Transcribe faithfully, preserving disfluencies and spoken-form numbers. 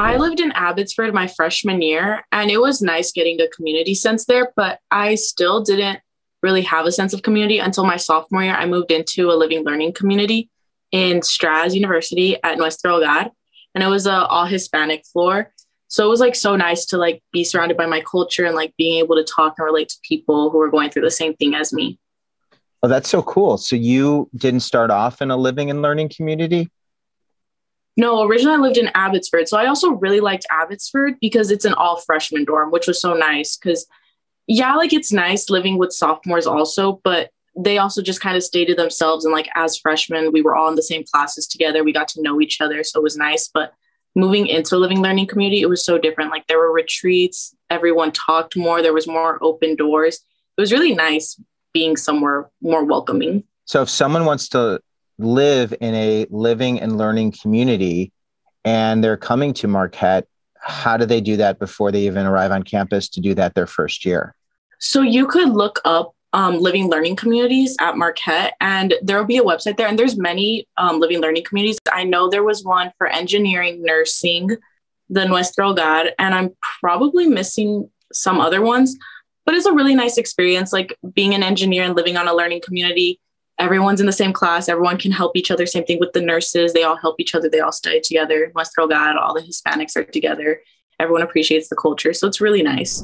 I lived in Abbotsford my freshman year, and it was nice getting a community sense there, but I still didn't really have a sense of community until my sophomore year. I moved into a living learning community in Straz University at Nuestro Hogar, and it was a all Hispanic floor. So it was like so nice to like be surrounded by my culture and like being able to talk and relate to people who were going through the same thing as me. Oh, that's so cool. So you didn't start off in a living and learning community? No, originally I lived in Abbotsford. So I also really liked Abbotsford because it's an all freshman dorm, which was so nice because, yeah, like it's nice living with sophomores also, but they also just kind of stayed to themselves. And like as freshmen, we were all in the same classes together. We got to know each other. So it was nice. But moving into a living learning community, it was so different. Like there were retreats. Everyone talked more. There was more open doors. It was really nice being somewhere more welcoming. So if someone wants to live in a living and learning community and they're coming to Marquette, how do they do that before they even arrive on campus to do that their first year? So you could look up um, living learning communities at Marquette, and there'll be a website there. And there's many um, living learning communities. I know there was one for engineering, nursing, the Nuestro Hogar, and I'm probably missing some other ones, but it's a really nice experience. Like being an engineer and living on a learning community, everyone's in the same class. Everyone can help each other. Same thing with the nurses. They all help each other. They all study together. Nuestro Hogar, all the Hispanics are together. Everyone appreciates the culture. So it's really nice.